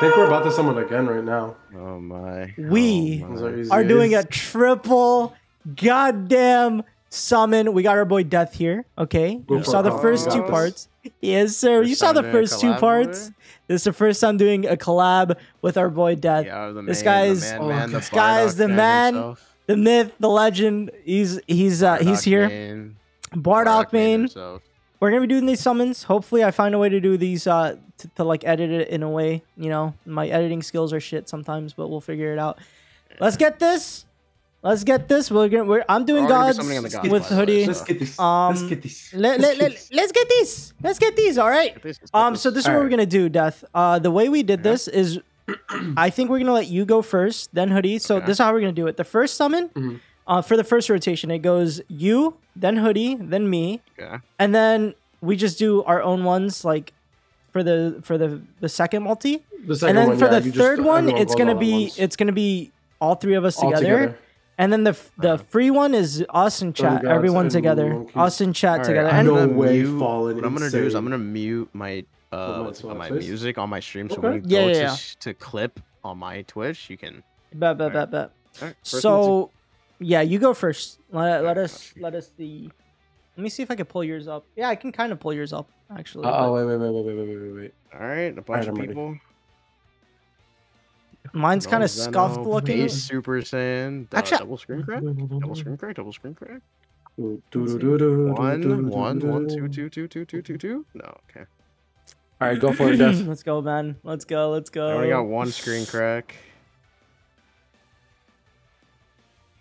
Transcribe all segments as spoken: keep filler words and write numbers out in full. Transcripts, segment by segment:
I think we're about to summon again right now. Oh my. We oh my. are doing a triple goddamn summon. We got our boy Death here. Okay. You saw the first two parts. Yes, sir. You saw the first two parts. This is the first time doing a collab with our boy Death. Yeah, the this guy's the man, this guy's the man, the myth, the legend. He's he's uh, he's here. Bardock main. We're gonna be doing these summons. Hopefully, I find a way to do these uh, to, to like edit it in a way. You know, my editing skills are shit sometimes, but we'll figure it out. Let's get this. Let's get this. We're gonna. We're, I'm doing gods with hoodie. Let's get this. Let's get this. Let's get these. Let's get these. All right. Um. So this is what we're gonna do, Death. Uh. The way we did this is, I think we're gonna let you go first, then hoodie. So this is how we're gonna do it. The first summon. Mm-hmm. Uh, for the first rotation, it goes you, then hoodie, then me, okay. And then we just do our own ones like for the for the the second multi. The second and then one, for yeah, the third just, one, it's gonna be it's gonna be all three of us together. together. And then the the okay. free one is us and chat, oh, everyone and together, monkeys. us and chat right, together. I'm and no way, mute, what insane. I'm gonna do is I'm gonna mute my uh what's my, my music on my stream, okay. So when you yeah, go yeah, to, yeah. to clip on my Twitch, you can. Bet bet right. bet bet. Right, so. Multi. Yeah, you go first. Let, let us let us the. Let me see if I can pull yours up. Yeah, I can kind of pull yours up actually. Uh oh, wait, wait, wait, wait, wait, wait, wait, wait. All right, a bunch right, of people. Ready. Mine's kind of scuffed looking. Super Saiyan. Actually, double screen crack. Double screen crack. Double screen crack. One, one, one, two, two, two, two, two, two, two. No, okay. All right, go for it, Jeff. Let's go, man. Let's go. Let's go. I already got one screen crack.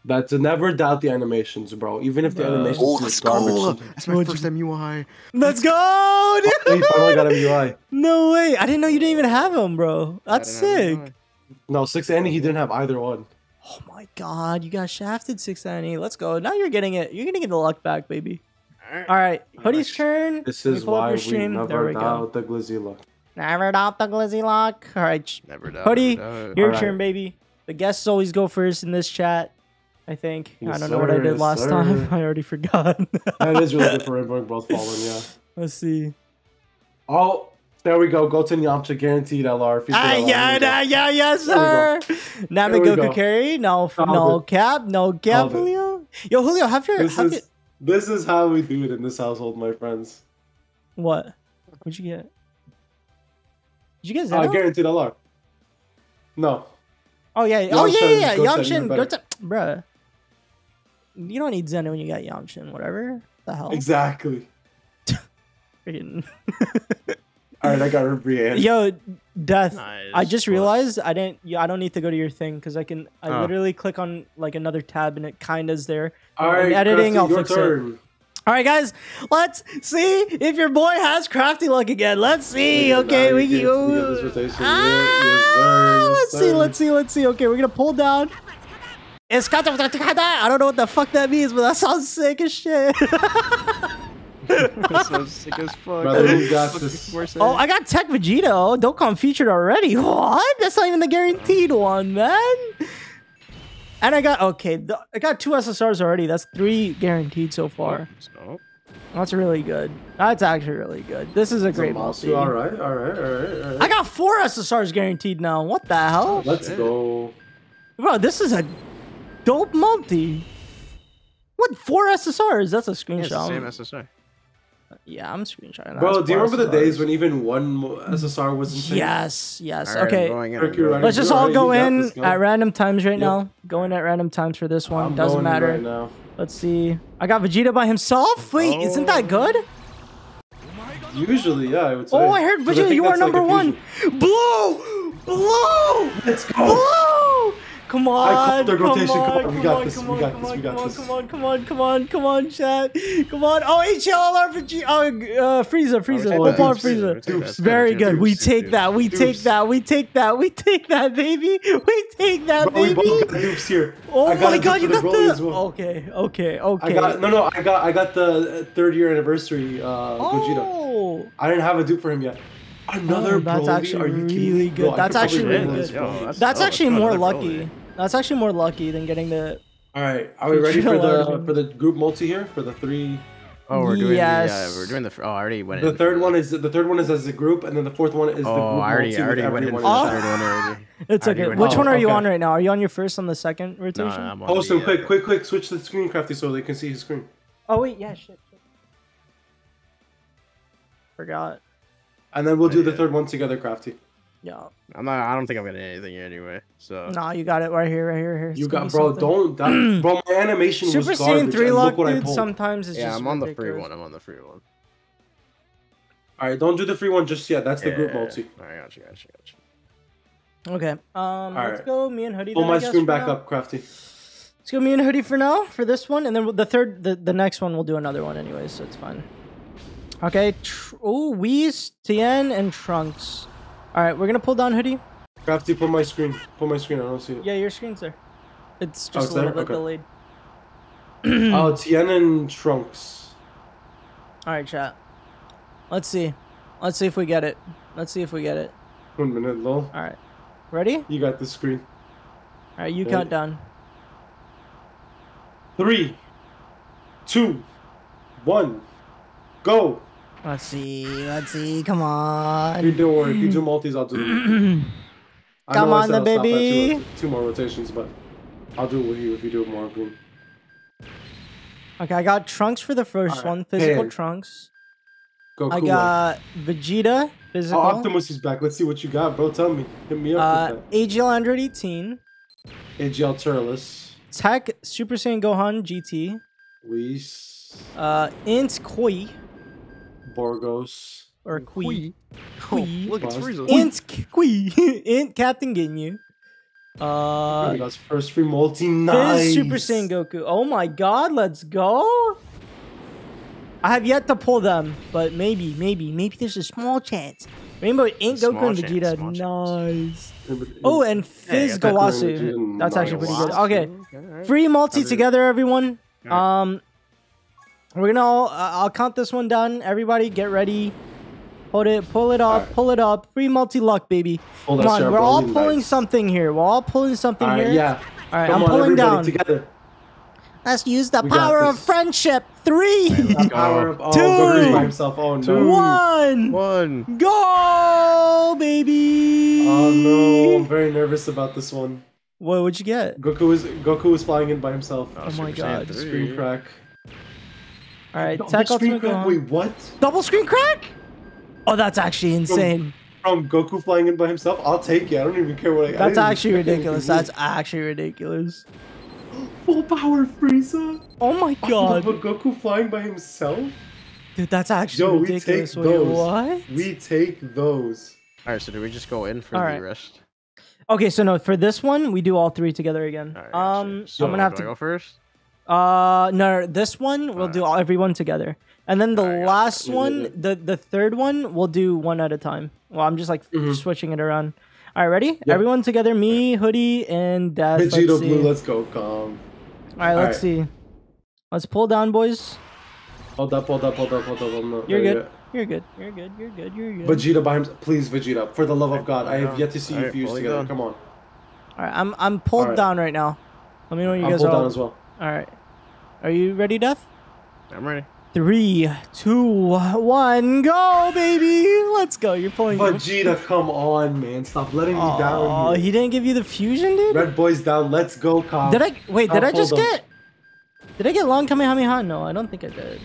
That's a never doubt the animations, bro. Even if the uh, animations oh, are garbage. That's my first M U I. Let's go, dude! Oh, we finally got M U I. No way. I didn't know you didn't even have him, bro. That's sick. No, six Annie, he didn't have either one. Oh my god, you got shafted, six Annie. Let's go. Now you're getting it. You're gonna get the luck back, baby. Alright, All right. Hoodie's turn. This is why we never doubt the glizzy luck. Never doubt the glizzy luck. Alright. Never doubt. Hoodie, never doubt. your right. turn, baby. The guests always go first in this chat. I think. Yes, I don't know sir, what I did yes, last sir. time. I already forgot. That is really good for Rainbow Bros Fallen, yeah. Let's see. Oh, there we go. Goten Yamcha guaranteed L R. Ah, L R. Yeah, yeah, yeah, yes, sir. Namek Goku carry. No, oh, no cap. No cap, Julio. Yo, Julio, have your... This, have is, your... this is how we do it in this household, my friends. What? What'd you get? Did you get Zeno? Uh, guaranteed L R. No. Oh, yeah. Yamcha oh, yeah, yeah. Yamcha Goten. Bruh. You don't need Zeno when you got Yamcha and whatever. What the hell? Exactly. Freaking. All right, I got her Brienne. Yo, Death. Nice. I just realized I didn't. Yeah, I don't need to go to your thing because I can. I oh. literally click on like another tab and it kind of's there. All right, editing. Crafty, I'll fix turn. it. All right, guys. Let's see if your boy has crafty luck again. Let's see. Okay, we go. Ah, let's see. Let's see. Let's see. Okay, we're gonna pull down. It's I don't know what the fuck that means, but that sounds sick as shit. That sounds sick as fuck. Brother, got this. Oh, I got Tech Vegito. Dokkan featured already. What? That's not even the guaranteed one, man. And I got okay. The, I got two S S Rs already. That's three guaranteed so far. Oh, that's really good. That's actually really good. This is a it's great multi. All right, all right, all right, all right. I got four S S Rs guaranteed now. What the hell? Let's shit. go, bro. This is a dope multi. What? Four S S Rs? That's a screenshot. Yeah, it's the same S S R. Yeah, I'm screenshotting that. Bro, do you remember S S Rs. the days when even one S S R was insane? Yes, yes. All okay. Right, in, Let's just all right, go in at random times right yep. now. Go in at random times for this one. I'm Doesn't matter. Right now. Let's see. I got Vegeta by himself? Wait, oh. isn't that good? Usually, yeah, I would say. Oh, I heard Vegeta, I you are number like one. Blow! Blow! Let's go! Blow! Come on, come on, come on, we got this, we got this, we got this. Come on, come on, come on, come on, chat. Come on. Oh, H L R P G. Oh, Frieza, Frieza. Opal Frieza. Very good. We take that, we take that, we take that, we take that, baby. We take that, baby. We both got dupes here. Oh my god, you got the... Okay, okay, okay. No, no, I got I got the third year anniversary Gogeta. I didn't have a dupe for him yet. Another oh, that's Broly? actually really good. No, that's actually really good. Yo, that's that's oh, actually more lucky. Broly. That's actually more lucky than getting the. All right, are we ready for the for the group multi here for the three Oh, we're doing yes. the. Uh, we're doing the. Oh, I already went. The in third one is the third one is as a group, and then the fourth one is. Oh, the group I already, I already went into the oh. third one already. It's okay. Already Which one are okay. you on right now? Are you on your first on the second rotation? No, I'm on oh, so the, quick, uh, quick, quick! Switch the screen, Crafty, so they can see his screen. Oh wait, yeah, shit. shit. Forgot. And then we'll do the third one together, Crafty. Yeah. I'm not. I don't think I'm gonna do anything here anyway. So. Nah, you got it right here, right here, right here. It's you got, bro. Something. Don't, that, bro. My animation was garbage. Super Saiyan three lock, dude. Sometimes it's yeah, just. Yeah, I'm on ridiculous. the free one. I'm on the free one. All right, don't do the free one just yet. That's yeah, the group multi. Yeah, yeah. All right, gotcha, gotcha, gotcha. Okay. Um. All let's right. go. Me and Hoodie. Pull then, my screen back now. up, Crafty. Let's go. Me and Hoodie for now for this one, and then the third, the the next one, we'll do another one anyway, so it's fine. Okay. Tr oh, Whis, Tien, and Trunks. All right, we're gonna pull down Hoodie. Crafty, pull my screen. Pull my screen. I don't see it. Yeah, your screen's there. It's just oh, it's a little there? bit okay. delayed. Oh, Tien and Trunks. All right, chat. Let's see. Let's see if we get it. Let's see if we get it. One minute, lol. All right, ready? You got the screen. All right, you ready. Count down. Three, two, one, go. Let's see, let's see, come on. You don't worry, if you do multis, I'll do it. Come on, the baby. Two, two more rotations, but I'll do it with you if you do it more. Green. Okay, I got Trunks for the first right. one, physical hey. Trunks. Goku I got one. Vegeta, physical. Oh, Optimus is back. Let's see what you got, bro. Tell me. Hit me up uh, with that. A G L one eighteen. A G L Turles. Tech, Super Saiyan Gohan, G T. Whis. Uh, Int Koi. Borgos. Or Kui. Kui. Oh, look, it's Frieza. Int Kui. Int Captain Ginyu. Uh, that's first free multi nice. Super Saiyan Goku. Oh my god, let's go. I have yet to pull them, but maybe, maybe, maybe there's a small chance. Rainbow Int Goku and Vegeta. Nice. Oh, and Fizz yeah, Gawasu. That's actually pretty good. Okay. Right. Free multi together, everyone. Right. Um. We're gonna all, uh, I'll count this one down. Everybody get ready. Hold it, pull it up, right. pull it up. Free multi-luck, baby. Hold Come on, sir, we're all pulling nice. something here. We're all pulling something all right, here. Yeah. All right, Come I'm on, pulling down. Together. Let's use the we power of friendship. Three, right, power of, oh, two, by himself. Oh, no. two, one. One. Go, baby. Oh, no. I'm very nervous about this one. What would you get? Goku is, Goku is flying in by himself. Oh, oh my god. The screen crack. All right, double screen crack. Wait, what? Double screen crack? Oh, that's actually insane. From, from Goku flying in by himself, I'll take it. I don't even care what I got. That's actually ridiculous. That's actually ridiculous. Full power Frieza. Oh my god. But Goku flying by himself? Dude, that's actually Yo, ridiculous. We take Wait, those. What? We take those. All right, so do we just go in for all the right. rest? Okay, so no, for this one, we do all three together again. All right, um, so I'm gonna have to I go first. Uh, no, this one, we'll all do all, right. everyone together. And then the right, last yeah. one, the, the third one, we'll do one at a time. Well, I'm just like mm-hmm. switching it around. All right, ready? Yep. Everyone together, me, Hoodie, and Dad. Vegeta let's Blue, let's go, calm. All right, all let's right. see. Let's pull down, boys. Hold up, hold up, hold up, hold up. Hold up. You're, good. You're good. You're good, you're good, you're good. Vegeta by himself. Please, Vegeta, for the love of God. I have yet to see all you right, fuse together. Down. Come on. All right, I'm, I'm pulled right. down right now. Let me know when you I'm guys are. I'm pulled down as well. All right. Are you ready, Death? I'm ready. Three, two, one, go, baby! Let's go. You're pulling. Vegeta, come on, man! Stop letting me oh, down. Oh, he didn't give you the fusion, dude. Red boys down. Let's go, Kyle. Did I wait? Did I, I just them. get? Did I get long Kamehameha? No, I don't think I did.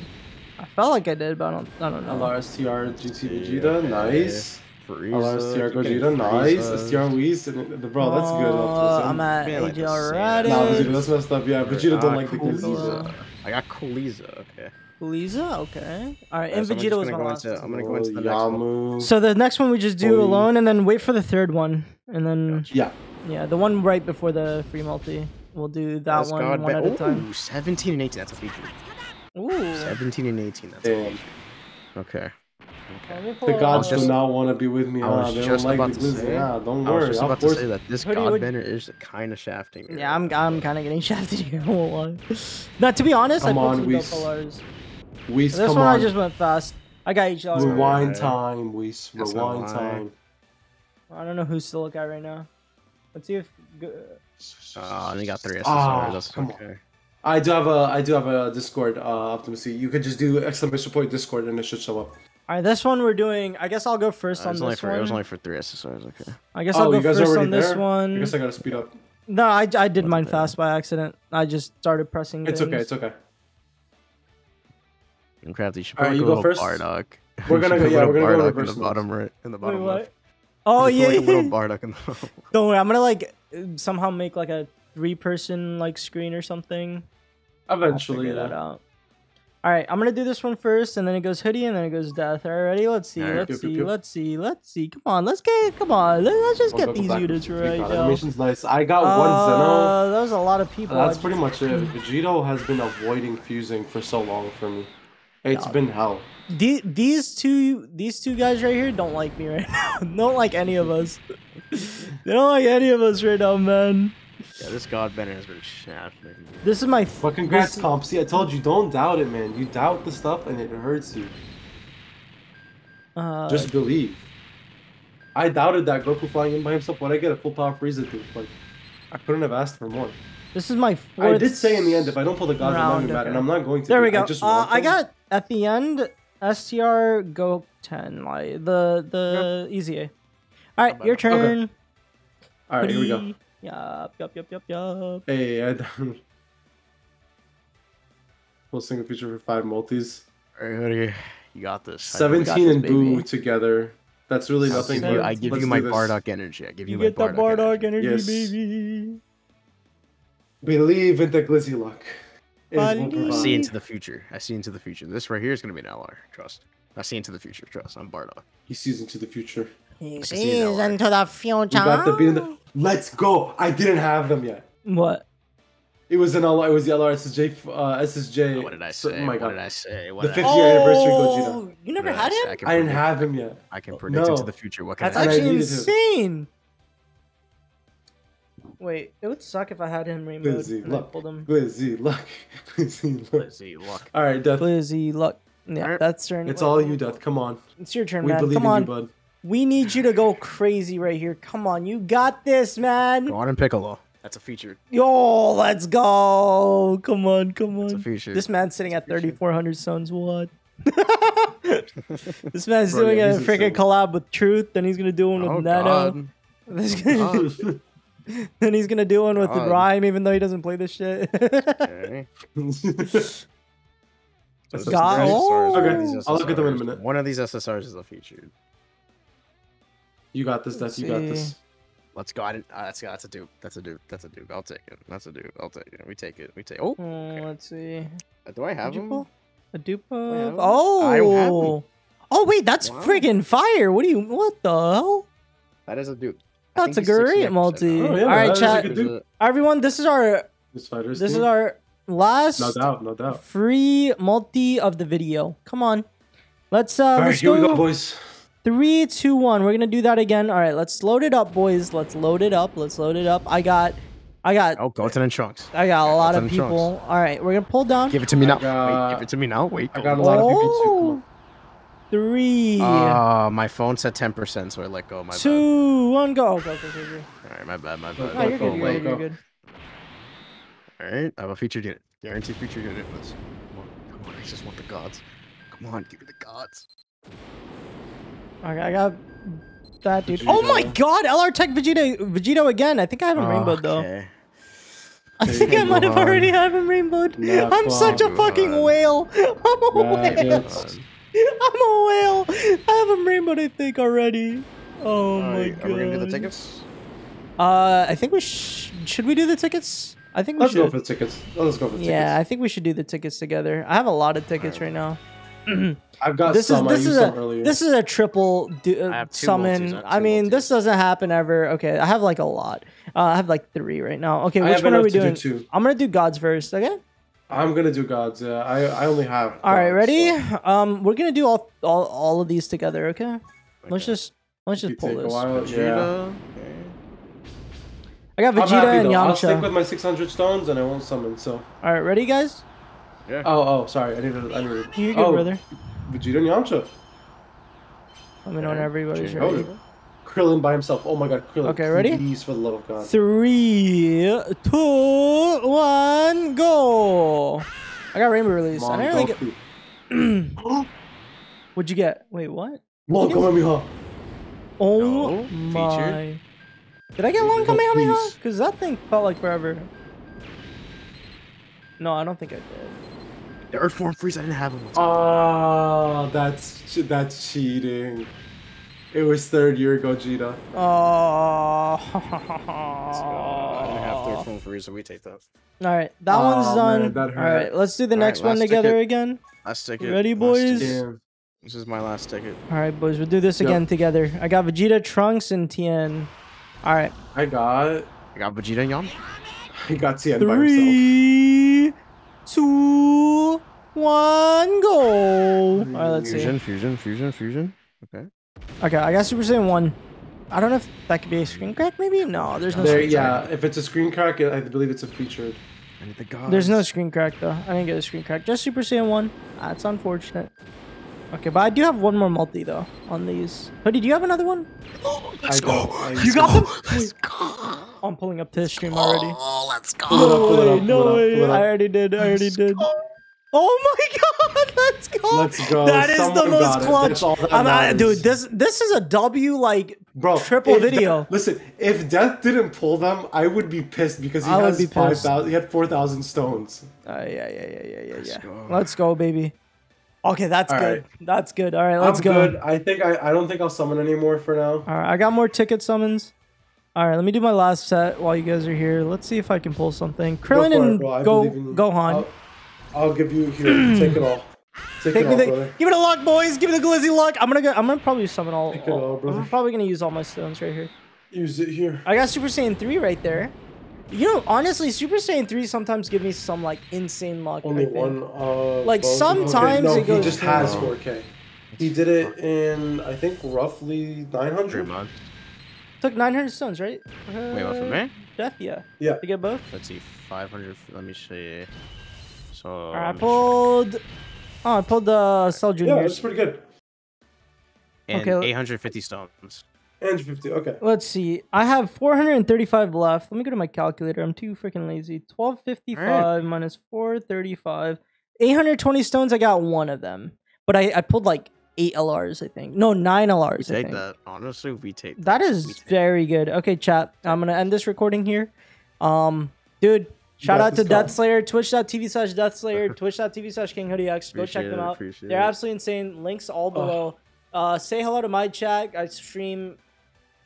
I felt like I did, but I don't. I don't know. L R S T R G T Vegeta, yeah, nice. L R S T R Gogeta, nice. S T R Whis, bro, that's good. I'm at A G L Raditz. Nah, Vegeta, that's messed up. Yeah, Vegeta don't like the Kuliza. I got Kuliza. Okay. Lisa, okay. All right, and Vegeta was my last. I'm gonna go into the next one. So the next one we just do alone, and then wait for the third one, and then yeah, yeah, the one right before the free multi. We'll do that one one at a time. Seventeen and eighteen. That's a feature. Ooh. Seventeen and eighteen. That's a feature. Okay. Okay. The gods do not want to be with me. I was just about to say. Yeah, don't worry. I was about to say that this god bender is kind of shafting. Yeah, I'm I'm kind of getting shafted here. Hold on. Now, to be honest, I pulled some Doppelars. Whis, this one on. I just went fast. I got each other. Rewind right. time, Whis. Rewind time. I don't know who's still at right now. Let's see if. Oh, uh, they got three S S Rs. Oh, that's okay. I do have a I do have a Discord, uh, Optimacy. You could just do exclamation point Discord and it should show up. All right, this one we're doing. I guess I'll go first uh, on this for, one. It was only for three S S Rs. Okay. I guess oh, I'll go first on there? this one. I guess I gotta speed up. No, I, I did mine fast by accident. I just started pressing. It's things. okay. It's okay. And Crafty should probably right, go, go first. Bardock. We're gonna go. Yeah, we're gonna go reverse in the bottom right, in the bottom Wait, left. Oh yeah, like a little Bardock in the bottom. Don't worry, I'm gonna like somehow make like a three-person like screen or something. Eventually, yeah. That out. All right, I'm gonna do this one first, and then it goes Hoodie, and then it goes Death. All right, ready? Let's see. Right, let's pew, see. Pew, pew. Let's see. Let's see. Come on. Let's get. Come on. Let's just we'll get these units right. Yo. Animation's nice. I got uh, one Zeno. That was a lot of people. Uh, that's pretty much it. Vegito has been avoiding fusing for so long for me. It's no, been hell. The, these two, these two guys right here don't like me right now. Don't like any of us. They don't like any of us right now, man. Yeah, this God Banner has been shafting. This is my fucking grass comp. See, I told you, don't doubt it, man. You doubt the stuff and it hurts you. Uh, Just believe. I doubted that Goku flying in by himself. When I get a full power Frieza, dude, like I couldn't have asked for more. This is my fourth. I did say in the end, if I don't pull the God Banner back, and I'm not going to. There we go. I, just uh, I got at the end S T R Go ten, like the the yep. E Z A. All right, your turn. Okay. All right, here we go. Yup, yup, yup, yup, yup. Hey, I don't... We'll sing a feature for five multis. Alright, Hoodie, you got this. Seventeen got this, and Boo together. That's really I'll nothing. You, I give Let's you my Bardock energy. I give you, you my get Bardock, the Bardock energy, energy yes. baby. Believe in the glizzy luck. I see into the future. I see into the future. This right here is going to be an L R. Trust. I see into the future. Trust. I'm Bardock. He sees into the future. He like sees into the future. You got the beat in the... Let's go! I didn't have them yet. What? It was an L R. It was the L R S S J. Uh, S S J. Oh, what did I say? Oh my God. What did I say? What the fifth I... year anniversary oh, Gogeta. You never had I him? I, I didn't have him yet. I can predict no. into the future. What can That's I actually insane. Wait, it would suck if I had him removed. Glizzy luck. Glizzy luck. Glizzy luck. All right, Death. Glizzy luck. Yeah, right. That's turn. It's Wait, all you, Death. Come on. It's your turn, we man. Come in on, you, bud. We need you to go crazy right here. Come on, you got this, man. Go on and Piccolo. That's a feature. Yo, let's go. Come on, come on. That's a feature. This man's sitting at thirty-four hundred suns. What? This man's Bro, doing yeah, a freaking collab with Truth, and he's going to do one with oh, Nano. God. Then he's going to do one God. with Rhyme, even though he doesn't play this shit. Okay. So God. Oh. Okay. I'll look at them in a minute. One of these S S Rs is a feature. You got this, Death. You got this. Let's go. I didn't, uh, that's, that's a dupe. That's a dupe. That's a dupe. I'll take it. That's a dupe. I'll take it. We take it. We take it. Oh. Okay. Uh, let's see. Uh, do I have him? A dupe of... Oh. I have him. Oh, wait. That's wow. friggin' fire. What do you... What the hell? That is a dupe. I that's a great multi. Oh, yeah, All right, chat. A... Everyone, this is our... This, this is our last... No doubt. No doubt. Free multi of the video. Come on. Let's... Uh, All right. Let's here go. we go, boys. Three, two, one. We're gonna do that again. All right, let's load it up, boys. Let's load it up. Let's load it up. I got, I got. Oh, Goten and Trunks. I got a lot of people. All right, we're gonna pull down. Give it to me now. Got, Wait, give it to me now. Wait. I got a lot oh, of people too. Three. Uh, my phone said ten percent, so I let go. My two, bad. one, go. Go, go, go, go. All right, my bad, my bad. Oh, you're good. You're good. You're good. All right, I have a featured unit. Guaranteed featured unit. Let's. Come on, come on. I just want the gods. Come on, give me the gods. Okay, I got that dude. Vegeta. Oh my God, L R Tech Vegeta, Vegito again. I think I have him rainbowed though. Okay. I think Vegeta I might have already had him rainbowed. Not I'm such a fucking on. whale. I'm a Not whale. I'm a whale. I have him rainbowed, I think already. Oh right, my God. Are we gonna do the tickets? Uh, I think we sh should we do the tickets. I think we Let's should. Let's go for the tickets. Let's go for the tickets. Yeah, I think we should do the tickets together. I have a lot of tickets right. right now. I've got this some. Is, this, is some a, earlier. this is a triple do, uh, summon. I, I mean, multis. this doesn't happen ever. Okay, I have like a lot. Uh, I have like three right now. Okay, which one are we doing? Do I'm gonna do gods first. Okay. I'm gonna do gods. Yeah, I I only have. Gods, all right, ready? So. Um, we're gonna do all all all of these together. Okay. okay. Let's just let's just you pull this. While, yeah. okay. I got Vegeta happy, and Yamcha. I'll stick with my six hundred stones, and I won't summon. So. All right, ready, guys? Yeah. Oh, oh, sorry. I need to. I need to. You're good, oh, brother. Vegeta and Yamcha. Let me know when everybody's ready. Krillin by himself. Oh my god, Krillin. Okay, ready? Please, for the love of God. Three, two, one, go! I got Rainbow Release. Mom, I didn't really get... huh? What'd you get? Wait, what? Long Kamehameha. Oh no. My... Featured. Did I get Long Kamehameha? Because that thing felt like forever. No, I don't think I did. The Earthworm Freeze, I didn't have one. Oh, that's, that's cheating. It was third year Gogeta. Oh. I didn't have third phone for so we take that. All right, that oh, one's done. Man, all right, let's do the all next right, one together ticket. again. Last ticket. Ready, boys? Ticket. This is my last ticket. All right, boys, we'll do this yep. again together. I got Vegeta, Trunks, and Tien. All right. I got. I got Vegeta and Yami. I got Tien Three, by himself. Two, one, go. All right, let's fusion, see. Fusion, fusion, fusion, fusion. Okay. Okay, I got Super Saiyan one. I don't know if that could be a screen crack, maybe? No, there's no there, screen yeah, crack. Yeah, if it's a screen crack, I believe it's a featured. The gods. There's no screen crack, though. I didn't get a screen crack. Just Super Saiyan one. That's unfortunate. Okay, but I do have one more multi, though, on these. Hoodie, do you have another one? Oh, let's I go. go. You got them? Let's go. Oh, I'm pulling up this stream already. Oh, let's go. No way. No way. I already did. I already let's did. Go. Oh my god, let's go! Let's go. That is Someone the most clutch. That I'm at, dude, this this is a W like Bro, triple video. That, listen, if Death didn't pull them, I would be pissed because he I has be five thousand. He had four thousand stones. Uh, yeah, yeah, yeah, yeah, yeah, let's yeah. Go. Let's go, baby. Okay, that's All good. Right. That's good. All right, let's I'm go. Good. I think I I don't think I'll summon anymore for now. All right, I got more ticket summons. All right, let me do my last set while you guys are here. Let's see if I can pull something. Krillin go and it, go Gohan. I'll, I'll give you here. Take it all. Take, Take it all, the, brother. Give it a lock, boys. Give it a glizzy lock. I'm gonna go, I'm gonna probably summon all. Take all, it all brother. I'm probably gonna use all my stones right here. Use it here. I got Super Saiyan three right there. You know, honestly, Super Saiyan three sometimes give me some like insane luck. Only one. Uh, like both. sometimes okay. no, it goes. He just has four K. He did it in I think roughly nine hundred. Months. Took nine hundred stones, right? Uh, Wait, what for me? Death, yeah. Yeah. You get both. Let's see, five hundred. Let me see. So, right, I pulled. Oh, I pulled the Cell Junior. Yeah, that's pretty good. And okay, eight hundred fifty stones. eight hundred fifty. Okay. Let's see. I have four hundred thirty-five left. Let me go to my calculator. I'm too freaking lazy. twelve fifty-five right. minus four thirty-five. eight hundred twenty stones. I got one of them, but I I pulled like eight L Rs. I think no nine L Rs. We take I think. that. Honestly, we take. That, that is take very good. Okay, chat. I'm gonna end this recording here. Um, dude. Shout Death out to Death Slayer, twitch.tv slash Death Slayer, twitch.tv slash King Hoodie X. Go check them out. They're it. absolutely insane. Links all below. Oh. Uh, say hello to my chat. I stream,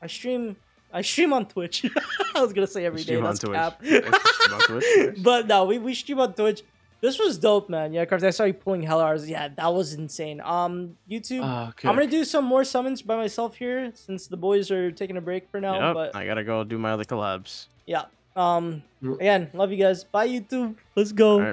I stream, I stream on Twitch. I was gonna say every day. That's cap. But no, we we stream on Twitch. This was dope, man. Yeah, Crafty, I saw you pulling hell hours. Yeah, that was insane. Um, YouTube. Uh, okay. I'm gonna do some more summons by myself here since the boys are taking a break for now. Yep, but I gotta go do my other collabs. Yeah. Um, again, love you guys. Bye, YouTube. Let's go.